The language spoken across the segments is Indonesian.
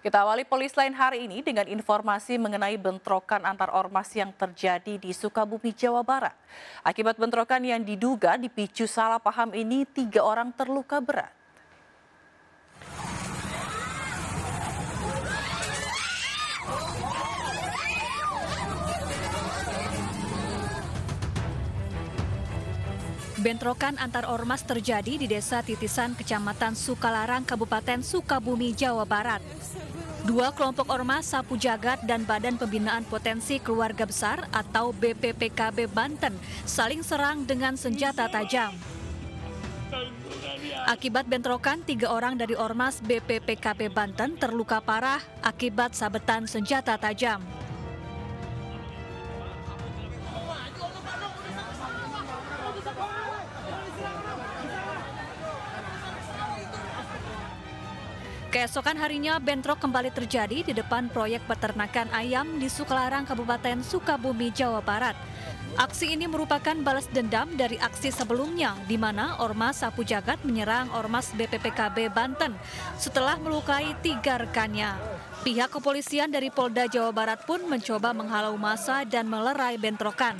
Kita awali Police Line hari ini dengan informasi mengenai bentrokan antar ormas yang terjadi di Sukabumi, Jawa Barat. Akibat bentrokan yang diduga dipicu salah paham ini, 3 orang terluka berat. Bentrokan antar ormas terjadi di Desa Titisan, Kecamatan Sukalarang, Kabupaten Sukabumi, Jawa Barat. 2 kelompok ormas, Sapu Jagad dan Badan Pembinaan Potensi Keluarga Besar atau BPPKB Banten, saling serang dengan senjata tajam. Akibat bentrokan, 3 orang dari ormas BPPKB Banten terluka parah akibat sabetan senjata tajam. Keesokan harinya, bentrok kembali terjadi di depan proyek peternakan ayam di Sukalarang, Kabupaten Sukabumi, Jawa Barat. Aksi ini merupakan balas dendam dari aksi sebelumnya, di mana ormas Sapu Jagad menyerang ormas BPPKB Banten setelah melukai 3 rekannya. Pihak kepolisian dari Polda Jawa Barat pun mencoba menghalau massa dan melerai bentrokan.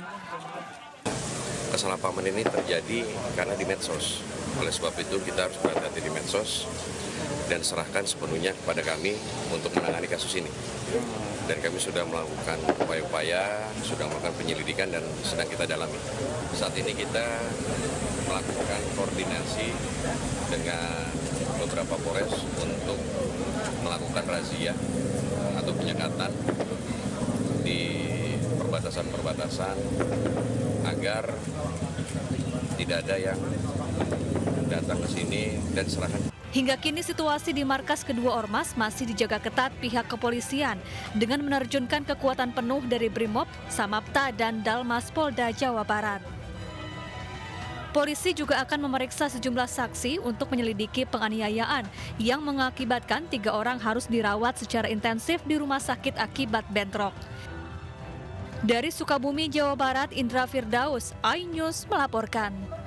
Kesalahpahaman ini terjadi karena di medsos. Oleh sebab itu kita harus berhati-hati di medsos dan serahkan sepenuhnya kepada kami untuk menangani kasus ini. Dan kami sudah melakukan upaya-upaya, sudah melakukan penyelidikan dan sedang kita dalami. Saat ini kita melakukan koordinasi dengan beberapa polres untuk melakukan razia atau penyekatan di perbatasan-perbatasan agar tidak ada yang datang ke sini dan serahkan. Hingga kini situasi di markas kedua ormas masih dijaga ketat pihak kepolisian dengan menerjunkan kekuatan penuh dari Brimob, Samapta, dan Dalmas Polda Jawa Barat. Polisi juga akan memeriksa sejumlah saksi untuk menyelidiki penganiayaan yang mengakibatkan 3 orang harus dirawat secara intensif di rumah sakit akibat bentrok. Dari Sukabumi, Jawa Barat, Indra Firdaus, iNews melaporkan.